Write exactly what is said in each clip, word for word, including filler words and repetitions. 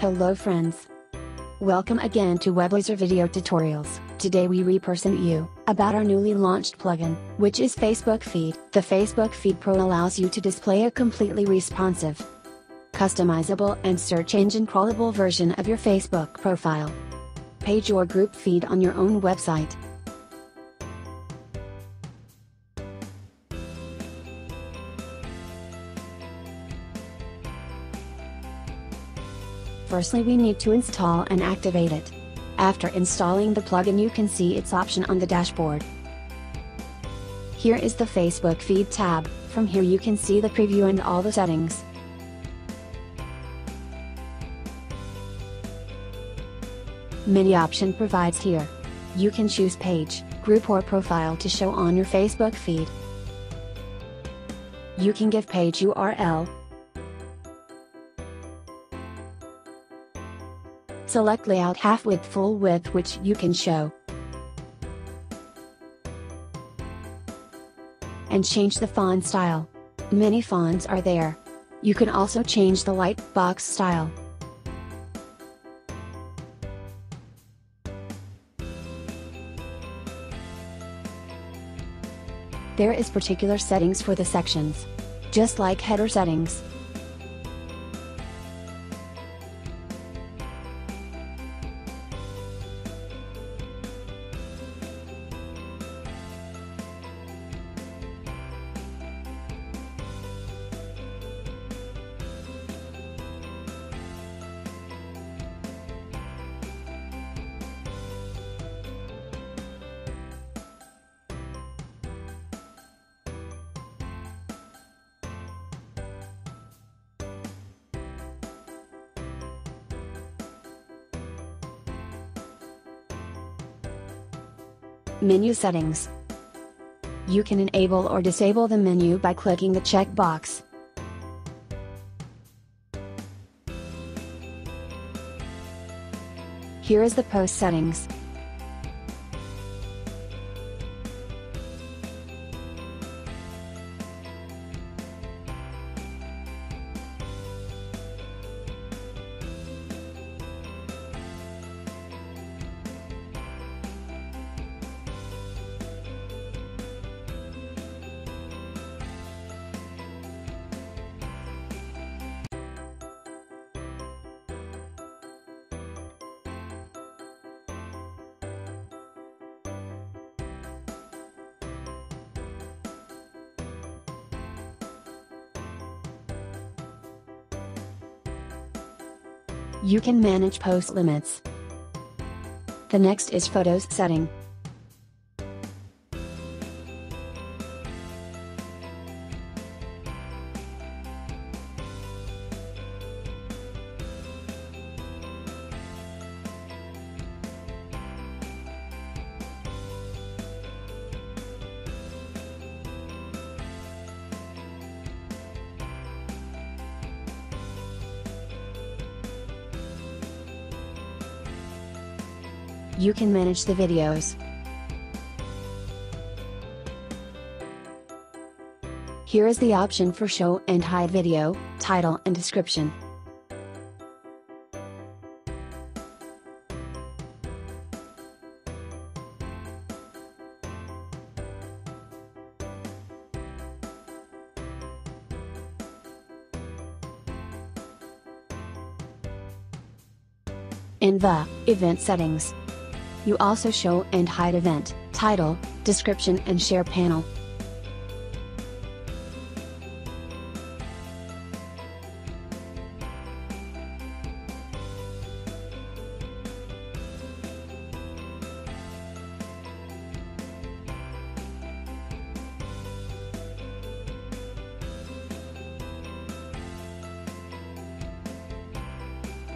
Hello friends. Welcome again to Weblizar video tutorials. Today we re-present you about our newly launched plugin, which is Facebook Feed. The Facebook Feed Pro allows you to display a completely responsive, customizable and search engine crawlable version of your Facebook profile, page or group feed on your own website. Firstly, we need to install and activate it. After installing the plugin, you can see its option on the dashboard. Here is the Facebook Feed tab. From here you can see the preview and all the settings. Many options provides here. You can choose page, group or profile to show on your Facebook feed. You can give page U R L. Select layout half width, full width, which you can show, and change the font style. Many fonts are there. You can also change the light box style. There is particular settings for the sections, just like header settings. Menu settings. You can enable or disable the menu by clicking the checkbox. Here is the post settings. You can manage post limits. The next is photos setting. You can manage the videos. Here is the option for show and hide video, title and description. In the event settings, you also show and hide event, title, description and share panel.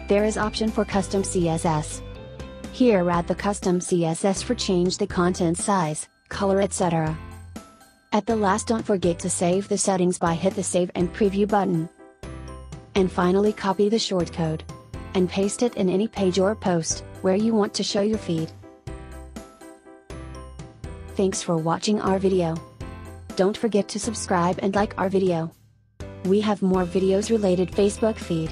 There is option for custom C S S. Here add the custom C S S for change the content size, color et cetera. At the last, don't forget to save the settings by hit the save and preview button. And finally, copy the shortcode and paste it in any page or post where you want to show your feed. Thanks for watching our video. Don't forget to subscribe and like our video. We have more videos related Facebook feed.